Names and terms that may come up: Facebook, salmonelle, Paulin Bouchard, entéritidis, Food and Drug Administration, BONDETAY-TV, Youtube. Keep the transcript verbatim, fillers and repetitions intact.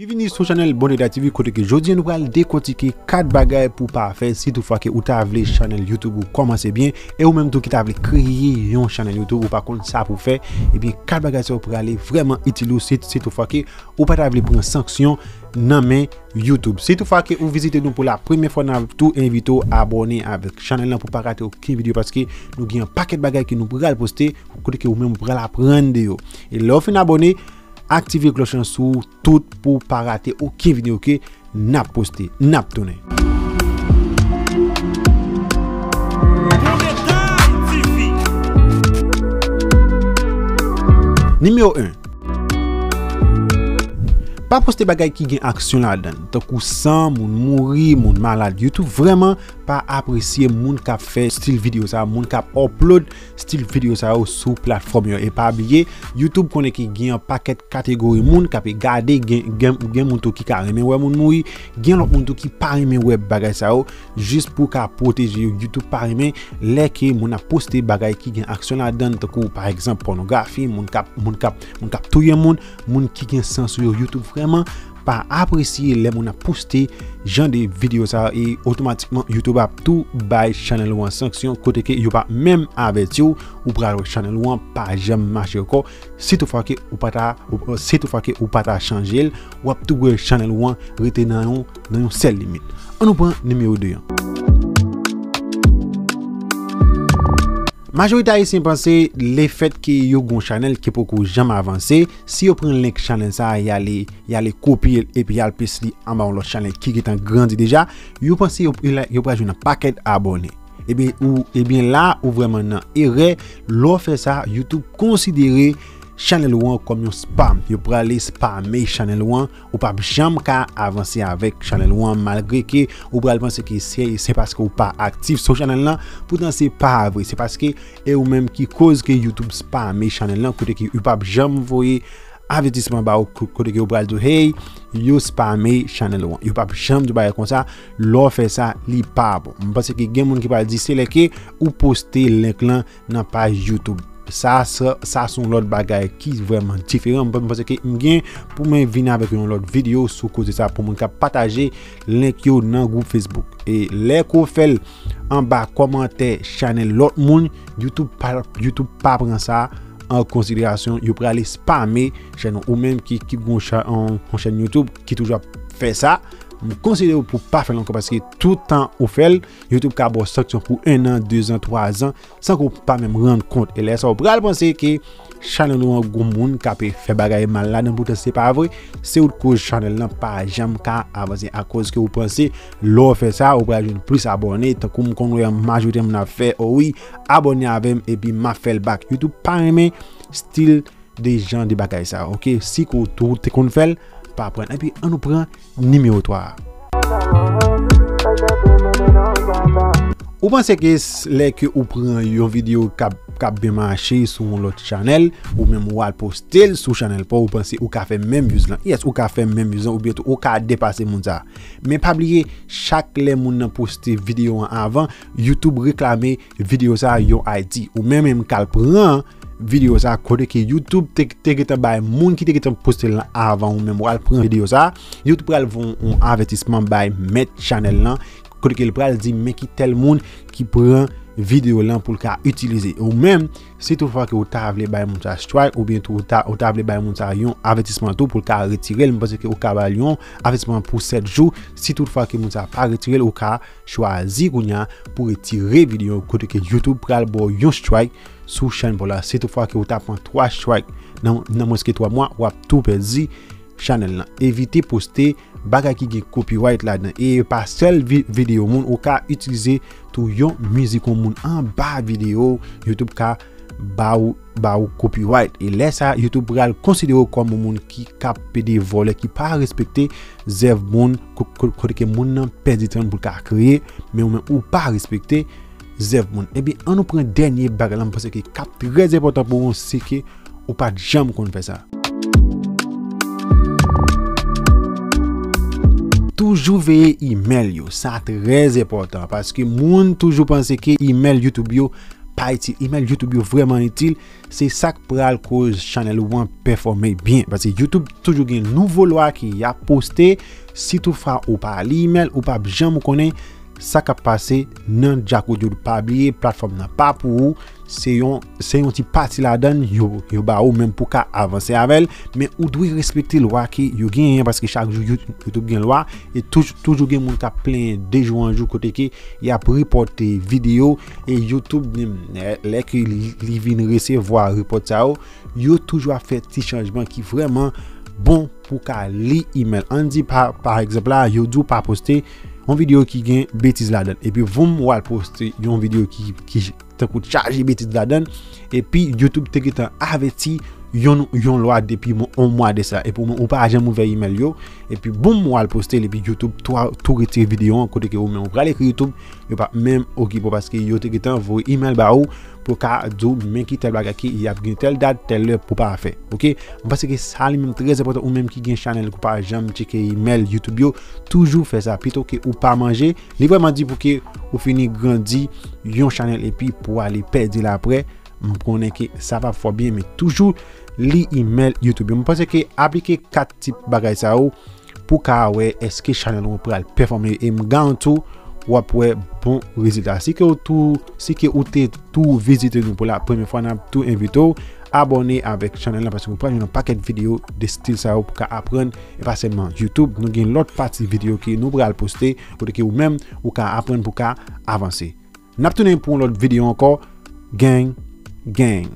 Bienvenue sur le channel Bondetay-T V, côté que aujourd'hui nous allons décortiquer quatre bagages pour pas faire si toutefois que vous avez le channel YouTube ou commencez bien et ou même tout qui avez créé un channel YouTube ou par contre ça pour faire et bien quatre bagages pour aller vraiment utile si toutefois que ou pas avez prendre sanction non mais YouTube. Si toutefois que vous visitez nous pour la première fois, nous tout invité à abonner avec le channel pour pas rater aucune vidéo parce que nous avons un paquet de bagages que nous pourrons poster côté que vous même pour l'apprendre et l'offre abonné. Activez la cloche sur tout pour ne pas rater aucune vidéo que nous avons postée, nous avons tournée. Numéro un. Pas poster bagay qui gagne action là-dedans. Tant que sans moun mouri, moun malade, YouTube vraiment pas apprécier moun qui fait style vidéo ça, moun qui upload style vidéo ça sur plateforme et pas oublier YouTube connaît qui gagne un paquet catégorie moun qui peut garder gagne gagne moun tout qui carrément ouais moun mouri, gagne l'autre moun tout qui pas aimer web bagay ça juste pour qu'a protéger YouTube pas aimer les que moun a poster bagay qui gagne action là-dedans tant que par exemple pornographie, moun cap moun cap moun cap touyer moun, moun qui gagne sens sur YouTube vraiment pas apprécier les gens qui posté genre des vidéos ça et automatiquement YouTube a tout by channel ou en sanction côté que yo pas même averti ou bra channel ou pas jamais marcher encore si toutefois que ou pas si toutefois que ou pas changer ou tout le channel ou retenir dans une seule limite. On nous prend numéro deux. Majorité haïtien pense le fait que yo gon channel qui pou jamais avancer si yo prend link channel ça y aller y aller copier et puis y aller pisli en bas l'autre channel qui est en grandi déjà yo pense yo yo pas joindre paquet abonné et bien ou et bien là ou vraiment non erreur l'on fait ça YouTube considérer channel un comme un spam yo pour aller spammer channel un ou pas jamais ka avancer avec channel un malgré que ou pour penser que c'est parce que ou pas actif sur channel là pourtant c'est pas vrai c'est parce que et ou même qui cause que YouTube spammer channel là côté que ou pas jamais voyer avertissement ba côté que ou pour dire hey yo spammer channel un yo pas jamais de bail comme ça l'on fait ça li pas bon parce que gen moun qui pas dire c'est que ou poster link là dans page YouTube. Ça, ça, ça sont l'autre bagaille qui est vraiment différent. Parce que m'gain pour me venir avec une autre vidéo sur cause de ça pour mon cap partager link yo dans groupe Facebook et les qu'on fait en bas commentaire channel l'autre monde YouTube pas YouTube pas prend ça en considération. Yo pour aller spammer channel ou même qui qui gon en chaîne YouTube qui toujours fait ça. Je conseille pour pas faire encore parce que tout le temps on fait YouTube a une sanction pour un an, deux ans, trois ans sans qu'on pas même rendre compte. Et là ça on peut penser que channel ou un gros monde qui a fait bagaille mal là dans pourtant c'est pas vrai. C'est autre cause channel là pas jamais qu'à avancer à cause que vous pensez l'on fait ça on peut ajouter plus abonnés tant qu'on connaît la majorité on a fait oh oui abonné avec et puis m'a fait le back YouTube pas aimé style des gens de bagaille ça. OK si qu'on tout qu'on fait pas prendre et puis on nous prend numéro trois. Ou pensez que les que ou prend une vidéo cap cap bien marché sur l'autre channel ou même ou al poster sur channel pas ou pensez ou ka fait même views là yes ou ka fait même views ou bientôt ou ka dépasser moun ça mais pas oublier chaque les moun nan poster vidéo en avant YouTube réclamer vidéo ça yo I D ou même même kal prend vidéo ça côté que YouTube t'écrit by moun qui t'écrit poster avant ou même ou al prend vidéo ça YouTube pral vont un avertissement by mettre channel là côté que le pral dit mais qui tel monde qui prend vidéo là pour le cas utiliser ou même si toutefois que vous table by moun ça strike ou bien tout ta table by moun ça yon avertissement tout pour le cas retirer parce que au cas balion avertissement pour sept jours si toutefois que moun ça pas retirer au cas choisi gounya pour retirer vidéo côté que YouTube pral bo yon strike sous chaîne pour la si toutefois que vous tapez trois strike dans dans moins que trois mois ou tout perdu channel là évitez poster bagay qui gen copyright là-dedans et pas seul vidéo moun ou ka utiliser tout yon musique moun en bas vidéo YouTube ka ba ou, ba ou copyright et laisse ça YouTube pral considérer comme moun qui capé des volets qui pas respecter zèv moun côté que moun nan perdi temps pour ka créer mais ou pas respecter zèv moun et bien on nous prend dernier bagay là parce que cap très important pour on c'est que ou pas jamais qu'on fait ça. Toujours veiller email yo, ça très important parce que moun toujours pense que email YouTube yo pas utile. Email YouTube est vraiment utile. C'est ça qui prend cause channel ou performer bien. Parce que YouTube toujours une nouveau loi qui a posté. Si tout fa ou pas l'email ou pas bien me connaît, ça qui a passé non jaco de pas oublier plateforme n'a pas pour c'est un c'est un petit parti la donne yo yo ba ou même pour ka avancer avec mais ou doit respecter loi qui yo gagne parce que chaque jour YouTube gagne loi et toujours toujours gagne monde ka plein de jour en jour côté qui y a reporter vidéo et YouTube les qui li vinn recevoir report ça yo toujours a fait petit changement qui vraiment bon pour ka li email on dit par par exemple là yo dou pas poster une vidéo qui gagne bêtise la donne et puis vous m'oual poster une vidéo qui qui te coûte charger bêtise la donne et puis YouTube te qui t'en averti yon yon loi depuis un mois de ça et pour ou pas jamais mauvais email yo et puis bon m'oual poster et puis YouTube toi tout retirer vidéo en côté que vous on va l'écrire YouTube yo pas même OK parce que yo te qui t'en vos email ba ou pour ka dou mais qui tel bagage qui il y a telle date telle heure pour pas faire OK parce que ça lui-même très important ou même qui gagne channel pour pas jamais checker email YouTube yo toujours faire ça plutôt que ou pas manger li vraiment dit pour que ou fini grandi yon channel et puis pour aller perdre l'après on connaît que ça va fort bien mais toujours li email YouTube on pense que appliquer quatre types bagage ça pour ka ouais est-ce que channel on peut performer et me garantir ou après bon résultat. Si que vous si que vous tout visité nous pour la première fois, nous tout invité abonner avec channel parce que vous prenez un paquet de vidéos de style ça pour apprendre et pas seulement YouTube. Nous avons l'autre partie vidéo qui nous pourra poster pour que vous même ou qu'à apprendre pour qu'à avancer. Nous avons pour l'autre vidéo encore gang gang.